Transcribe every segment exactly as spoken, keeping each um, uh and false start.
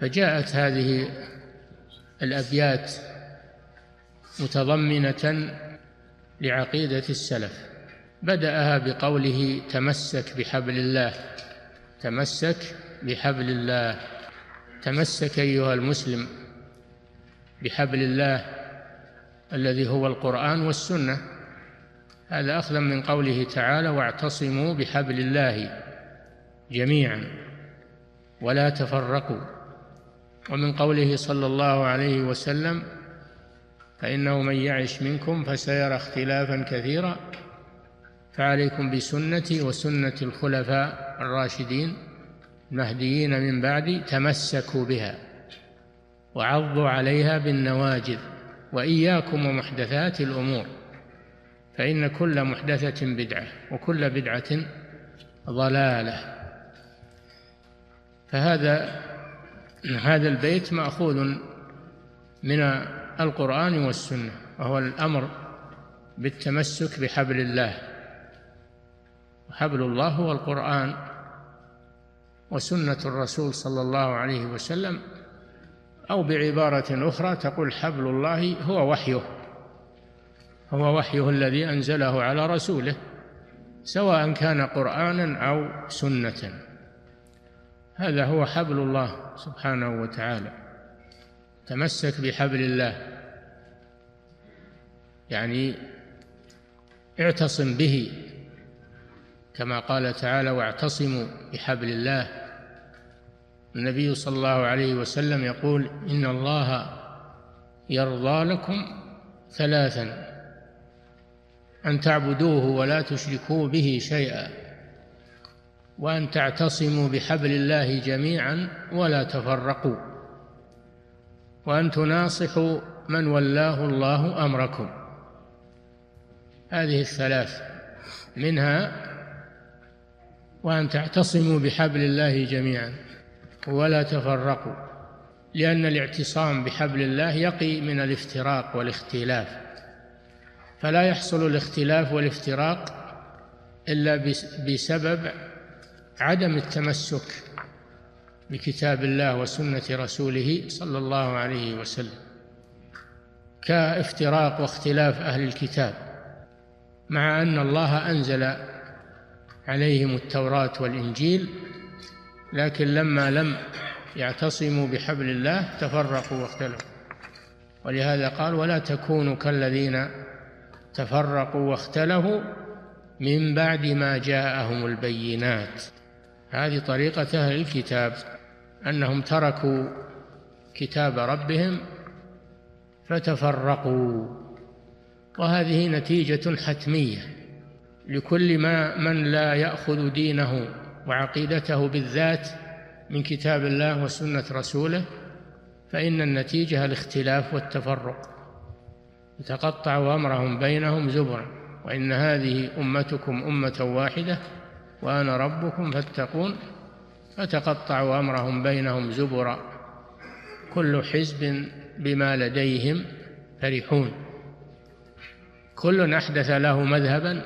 فجاءت هذه الأبيات متضمنة لعقيدة السلف. بدأها بقوله تمسك بحبل الله، تمسك بحبل الله، تمسك أيها المسلم بحبل الله الذي هو القرآن والسنة. هذا أخذا من قوله تعالى واعتصموا بحبل الله جميعا ولا تفرقوا، ومن قوله صلى الله عليه وسلم فإنه من يعش منكم فسيرى اختلافا كثيرا فعليكم بسنتي وسنة الخلفاء الراشدين المهديين من بعدي تمسكوا بها وعضوا عليها بالنواجذ وإياكم ومحدثات الأمور فإن كل محدثة بدعة وكل بدعة ضلالة. فهذا هذا البيت مأخوذ من القرآن والسنة، وهو الأمر بالتمسك بحبل الله، وحبل الله هو القرآن وسنة الرسول صلى الله عليه وسلم، أو بعبارة أخرى تقول حبل الله هو وحيه، هو وحيه الذي أنزله على رسوله سواء كان قرآنا أو سنة. هذا هو حبل الله سبحانه وتعالى. تمسك بحبل الله يعني اعتصم به، كما قال تعالى واعتصموا بحبل الله. النبي صلى الله عليه وسلم يقول إن الله يرضى لكم ثلاثا أن تعبدوه ولا تشركوا به شيئا، وأن تعتصموا بحبل الله جميعا ولا تفرقوا، وأن تناصحوا من ولاه الله أمركم. هذه الثلاث منها وأن تعتصموا بحبل الله جميعا ولا تفرقوا، لأن الاعتصام بحبل الله يقي من الافتراق والاختلاف، فلا يحصل الاختلاف والافتراق إلا بسبب عدم التمسك بكتاب الله وسنة رسوله صلى الله عليه وسلم، كافتراق واختلاف أهل الكتاب، مع أن الله أنزل عليهم التوراة والإنجيل، لكن لما لم يعتصموا بحبل الله تفرقوا واختلفوا. ولهذا قال ولا تكونوا كالذين تفرقوا واختلفوا من بعد ما جاءهم البينات. هذه طريقة أهل الكتاب، أنهم تركوا كتاب ربهم فتفرقوا، وهذه نتيجة حتمية لكل ما من لا يأخذ دينه وعقيدته بالذات من كتاب الله وسنة رسوله، فإن النتيجة الاختلاف والتفرق. تقطعوا أمرهم بينهم زبرا وإن هذه أمتكم أمة واحدة وأنا ربكم فاتقون، فتقطعوا أمرهم بينهم زبرا كل حزب بما لديهم فرحون. كل أحدث له مذهبا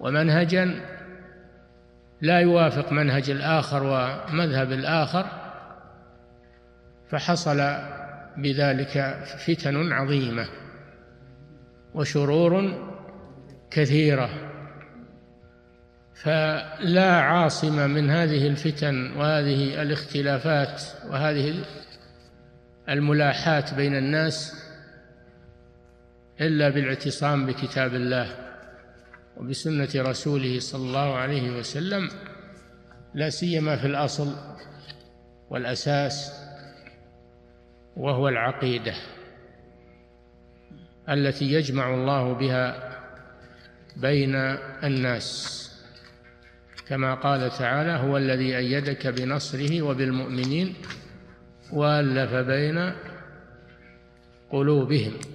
ومنهجا لا يوافق منهج الآخر ومذهب الآخر، فحصل بذلك فتن عظيمة وشرور كثيرة. فلا عاصم من هذه الفتن وهذه الاختلافات وهذه الملاحات بين الناس إلا بالاعتصام بكتاب الله وبسنة رسوله صلى الله عليه وسلم، لا سيما في الأصل والأساس، وهو العقيدة التي يجمع الله بها بين الناس، كما قال تعالى هو الذي أيدك بنصره وبالمؤمنين وألف بين قلوبهم.